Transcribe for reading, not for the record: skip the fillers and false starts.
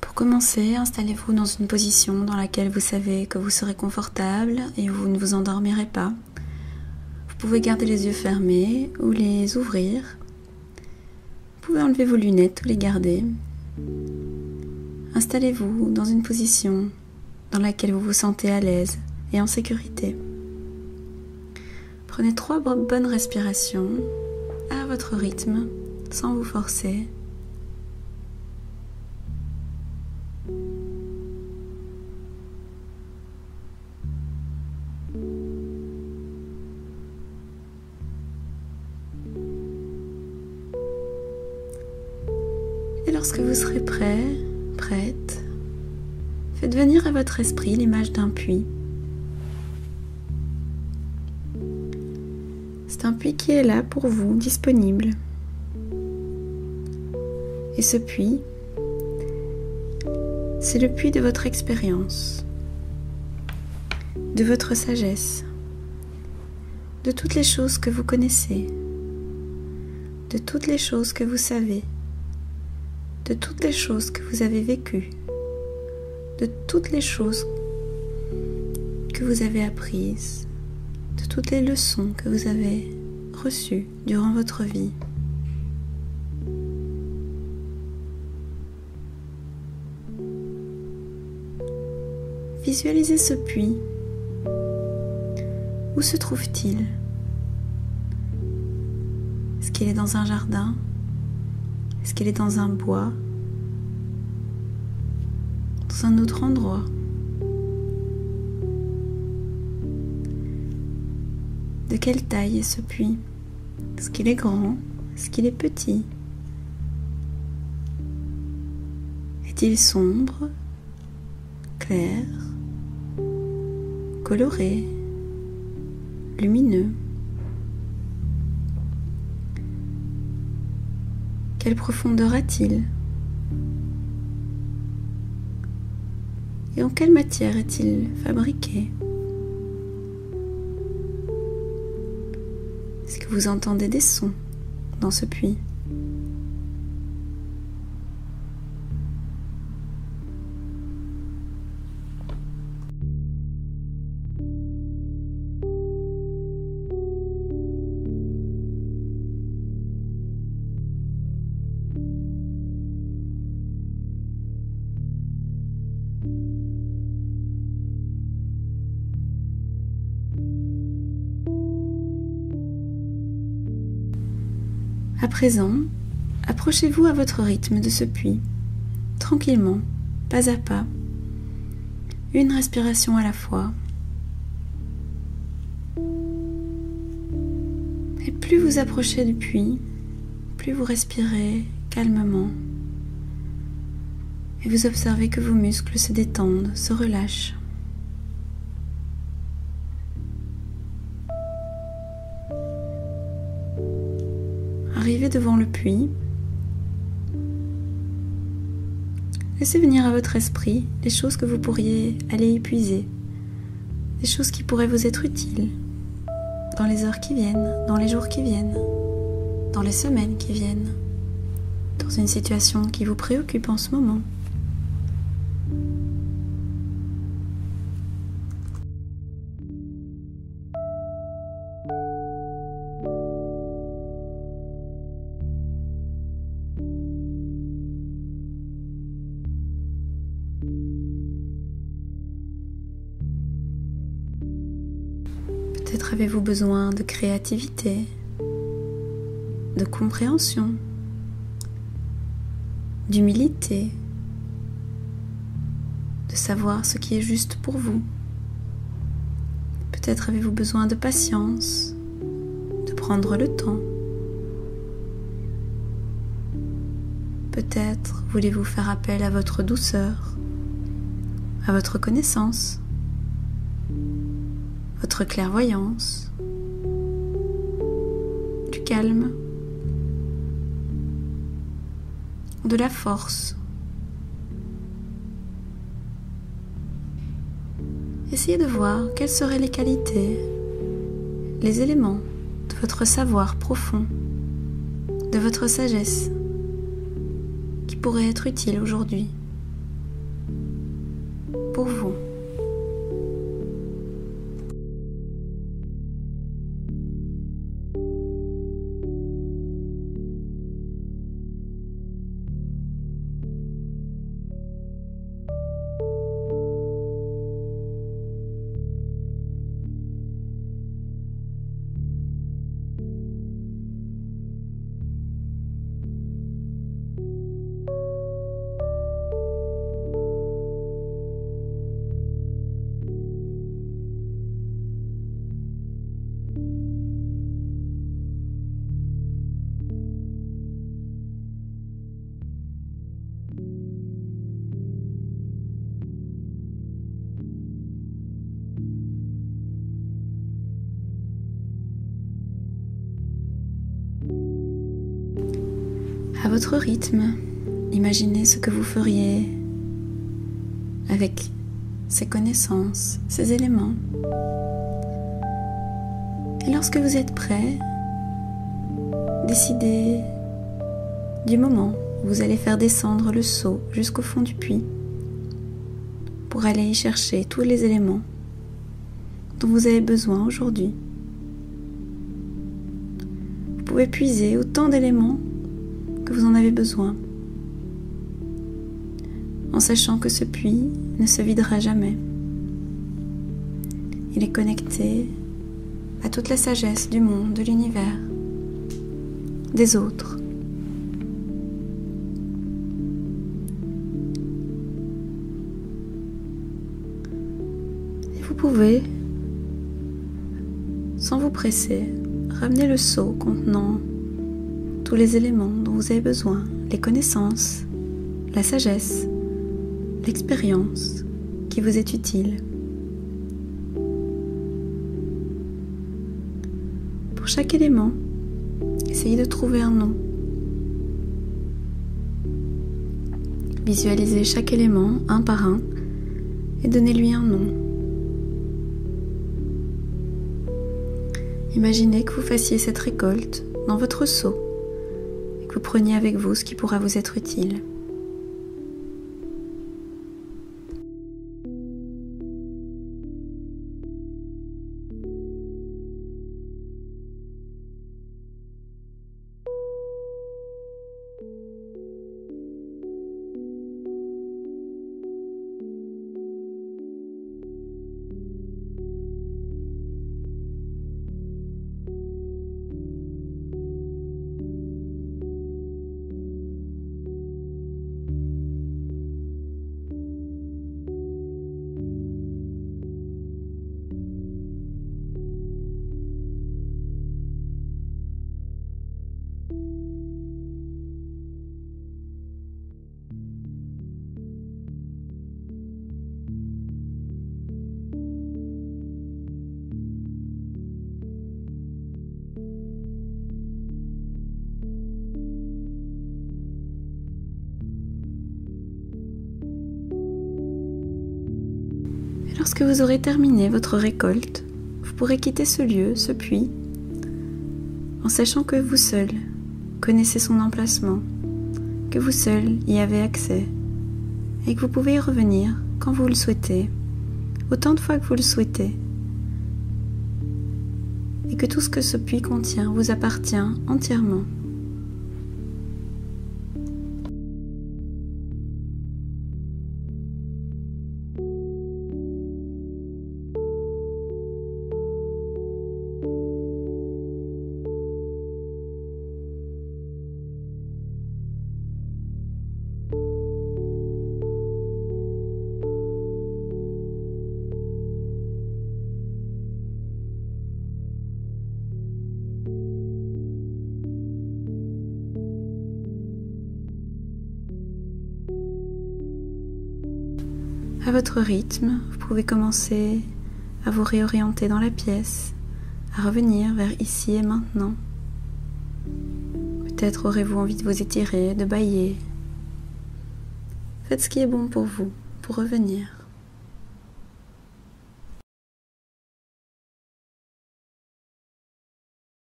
Pour commencer, installez-vous dans une position dans laquelle vous savez que vous serez confortable et où vous ne vous endormirez pas. Vous pouvez garder les yeux fermés ou les ouvrir. Vous pouvez enlever vos lunettes ou les garder. Installez-vous dans une position dans laquelle vous vous sentez à l'aise et en sécurité. Prenez 3 bonnes respirations à votre rythme, sans vous forcer. Et lorsque vous serez prêt, prête, faites venir à votre esprit l'image d'un puits. C'est un puits qui est là pour vous, disponible. Et ce puits, c'est le puits de votre expérience, de votre sagesse, de toutes les choses que vous connaissez, de toutes les choses que vous savez, de toutes les choses que vous avez vécues, de toutes les choses que vous avez apprises, de toutes les leçons que vous avez reçues durant votre vie. Visualisez ce puits. Où se trouve-t-il? Est-ce qu'il est dans un jardin? Est-ce qu'il est dans un bois? Dans un autre endroit? De quelle taille est ce puits? Est-ce qu'il est grand? Est-ce qu'il est petit? Est-il sombre? Clair? Coloré, lumineux. Quelle profondeur a-t-il? Et en quelle matière est-il fabriqué? Est-ce que vous entendez des sons dans ce puits? À présent, approchez-vous à votre rythme de ce puits, tranquillement, pas à pas, une respiration à la fois. Et plus vous approchez du puits, plus vous respirez calmement et vous observez que vos muscles se détendent, se relâchent. Arrivez devant le puits, laissez venir à votre esprit les choses que vous pourriez aller y puiser, les choses qui pourraient vous être utiles dans les heures qui viennent, dans les jours qui viennent, dans les semaines qui viennent, dans une situation qui vous préoccupe en ce moment. Peut-être avez-vous besoin de créativité, de compréhension, d'humilité, de savoir ce qui est juste pour vous. Peut-être avez-vous besoin de patience, de prendre le temps. Peut-être voulez-vous faire appel à votre douceur, à votre connaissance, votre clairvoyance, du calme, de la force. Essayez de voir quelles seraient les qualités, les éléments de votre savoir profond, de votre sagesse, qui pourraient être utiles aujourd'hui pour vous. À votre rythme, imaginez ce que vous feriez avec ces connaissances, ces éléments. Et lorsque vous êtes prêt, décidez du moment où vous allez faire descendre le seau jusqu'au fond du puits pour aller y chercher tous les éléments dont vous avez besoin aujourd'hui. Vous pouvez puiser autant d'éléments que vous en avez besoin, en sachant que ce puits ne se videra jamais. Il est connecté à toute la sagesse du monde, de l'univers, des autres. Et vous pouvez, sans vous presser, ramener le seau contenant tous les éléments dont vous avez besoin, les connaissances, la sagesse, l'expérience qui vous est utile. Pour chaque élément, essayez de trouver un nom. Visualisez chaque élément un par un et donnez-lui un nom. Imaginez que vous fassiez cette récolte dans votre seau. Vous preniez avec vous ce qui pourra vous être utile. Lorsque vous aurez terminé votre récolte, vous pourrez quitter ce lieu, ce puits, en sachant que vous seul connaissez son emplacement, que vous seul y avez accès, et que vous pouvez y revenir quand vous le souhaitez, autant de fois que vous le souhaitez, et que tout ce que ce puits contient vous appartient entièrement. À votre rythme, vous pouvez commencer à vous réorienter dans la pièce, à revenir vers ici et maintenant. Peut-être aurez-vous envie de vous étirer, de bâiller. Faites ce qui est bon pour vous, pour revenir.